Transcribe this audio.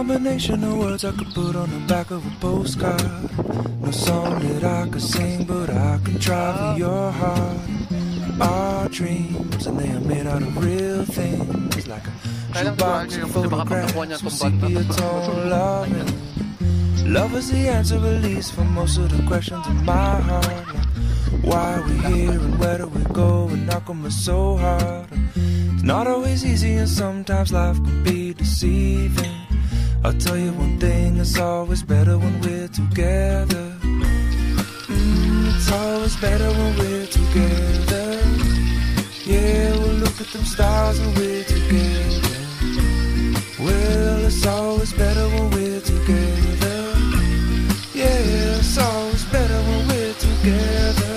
combination of words I could put on the back of a postcard. No song that I could sing, but I can try for your heart. Our dreams, and they are made out of real things, like a shoebox of photographs with sepia tone loving. Love is the answer, at least for most of the questions in my heart. Like why we here and where do we go, and knock on us so hard. It's not always easy, and sometimes life can be deceiving. I'll tell you one thing, it's always better when we're together. It's always better when we're together. Yeah, we'll look at them stars when we're together. Well, it's always better when we're together. Yeah, it's always better when we're together.